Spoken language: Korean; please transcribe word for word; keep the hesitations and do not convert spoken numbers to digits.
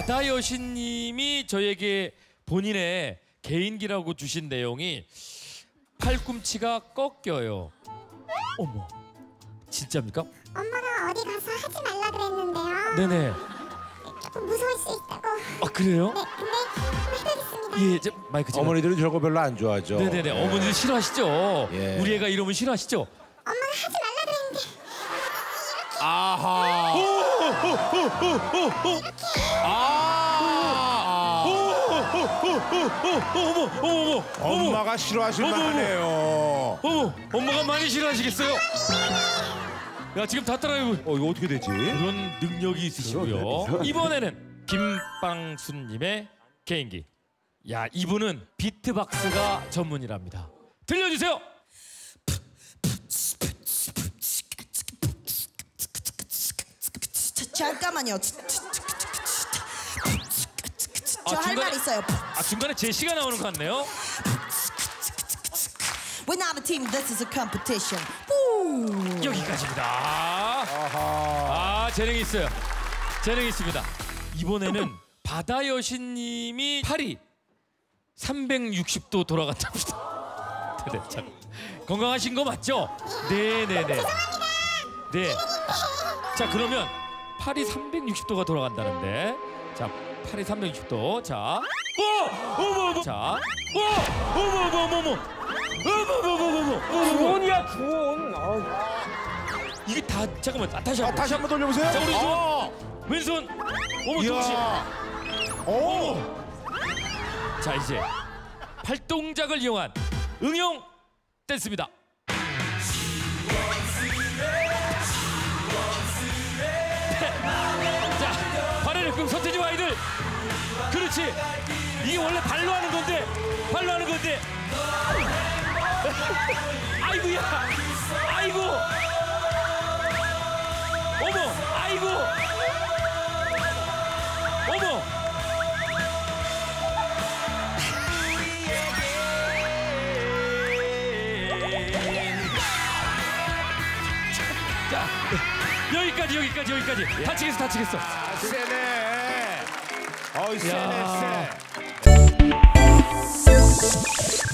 바다 여신님이 저에게 본인의 개인기라고 주신 내용이 팔꿈치가 꺾여요. 어머, 진짜입니까? 엄마가 어디 가서 하지 말라 그랬는데요. 네네. 조금 무서울 수 있다고. 아 그래요? 네, 네, 해보겠습니다. 예, 저, 마이크 제가... 어머니들은 저거 별로 안 좋아하죠. 네네네, 예. 어머니들 싫어하시죠. 예. 우리 애가 이러면 싫어하시죠. 엄마가 하지 말라 그랬는데. 이렇게. 아하. 호호호호호호. 어머, 어머, 어머, 엄마가 싫어하실 만하네요. 어머, 엄마가 많이 싫어하시겠어요? 야, 지금 다 따라해요. 어, 이거 어떻게 되지? 그런 능력이 있으시고요. 이번에는 김빵순님의 개인기. 야, 이분은 비트박스가 전문이랍니다. 들려주세요. 잠깐만요. 저 할 말 있어요. 아, 중간에 제시가 나오는 것 같네요. When I'm a team, this is a competition. 여기까지입니다. 아하. 아, 재능이 있어요. 재능이 있습니다. 이번에는 바다 여신님이 팔이 삼백육십 도 돌아갔답니다. 네네, 참. 건강하신 거 맞죠? 네네네. 죄송합니다. 네. 자, 그러면 팔이 삼백육십 도가 돌아간다는데. 자. 팔이 삼백육십 도. 자. 오! 어머머. 자. 오! 어머머머머. 어머머머머. 주온이야, 주온. 이게 다 잠깐만. 아, 다시 한 번. 아, 다시 한번 돌려 보세요. 자, 우리 좀. 아. 왼손. 어머, 동시. 오! 자, 이제 팔 동작을 이용한 응용 댄스입니다. 서태지와 아이들. 그렇지. 이게 원래 발로 하는 건데. 발로 하는 건데. 아이고야. 아이고. 어머. 아이고. 어머. 자, 여기까지 여기까지 여기까지. 다치겠어 다치겠어. 세네. 어이, 쎄네, 쎄.